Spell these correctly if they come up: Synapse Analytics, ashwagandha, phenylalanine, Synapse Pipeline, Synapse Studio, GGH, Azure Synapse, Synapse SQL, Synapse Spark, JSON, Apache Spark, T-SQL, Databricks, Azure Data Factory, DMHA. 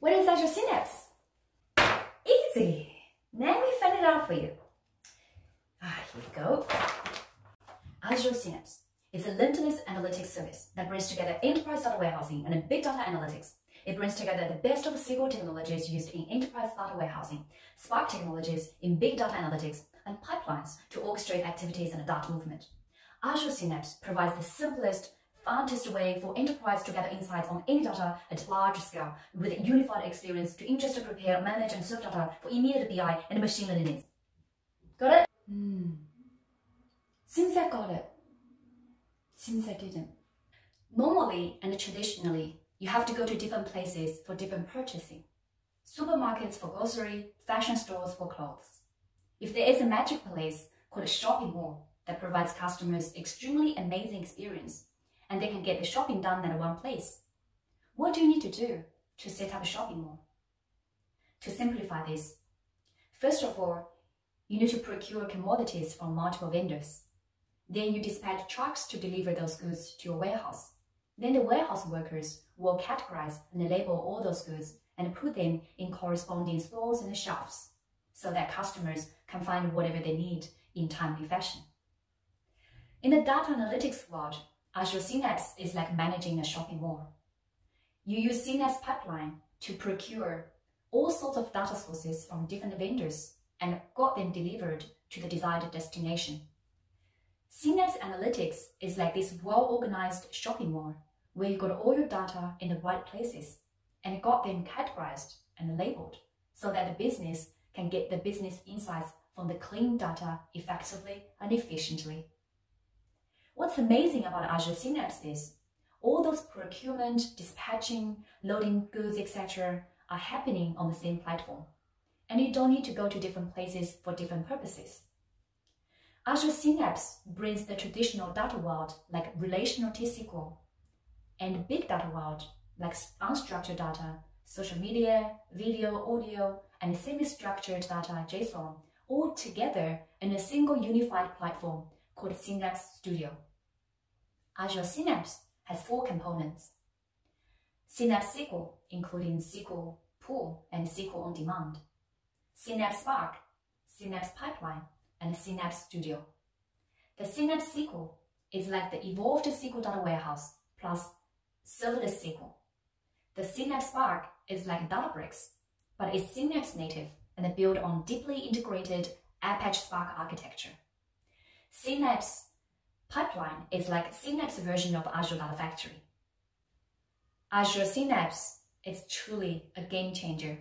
What is Azure Synapse? Easy. Let me find it out for you. Here we go. Azure Synapse is a Linux analytics service that brings together enterprise data warehousing and big data analytics. It brings together the best of the SQL technologies used in enterprise data warehousing, Spark technologies in big data analytics, and pipelines to orchestrate activities and data movement. Azure Synapse provides the simplest, fastest way for enterprise to gather insights on any data at large scale with a unified experience to ingest, prepare, manage, and serve data for immediate BI and machine learning needs. Got it? Seems I got it. Seems I didn't. Normally and traditionally, you have to go to different places for different purchasing. Supermarkets for grocery, fashion stores for clothes. If there is a magic place called a shopping mall that provides customers extremely amazing experience, and they can get the shopping done at one place. What do you need to do to set up a shopping mall? To simplify this, first of all, you need to procure commodities from multiple vendors. Then you dispatch trucks to deliver those goods to your warehouse. Then the warehouse workers will categorize and label all those goods and put them in corresponding stores and shelves so that customers can find whatever they need in timely fashion. In the data analytics world, Azure Synapse is like managing a shopping mall. You use Synapse Pipeline to procure all sorts of data sources from different vendors and got them delivered to the desired destination. Synapse Analytics is like this well-organized shopping mall where you got all your data in the right places and got them categorized and labeled so that the business can get the business insights from the clean data effectively and efficiently. What's amazing about Azure Synapse is all those procurement, dispatching, loading goods, etc. are happening on the same platform, and you don't need to go to different places for different purposes. Azure Synapse brings the traditional data world like relational T-SQL and big data world like unstructured data, social media, video, audio, and semi-structured data, JSON, all together in a single unified platform called Synapse Studio. Azure Synapse has four components. Synapse SQL, including SQL Pool and SQL On Demand. Synapse Spark, Synapse Pipeline, and Synapse Studio. The Synapse SQL is like the evolved SQL data warehouse plus serverless SQL. The Synapse Spark is like Databricks, but it's Synapse native and built on deeply integrated Apache Spark architecture. Synapse Pipeline is like Synapse version of Azure Data Factory. Azure Synapse is truly a game changer.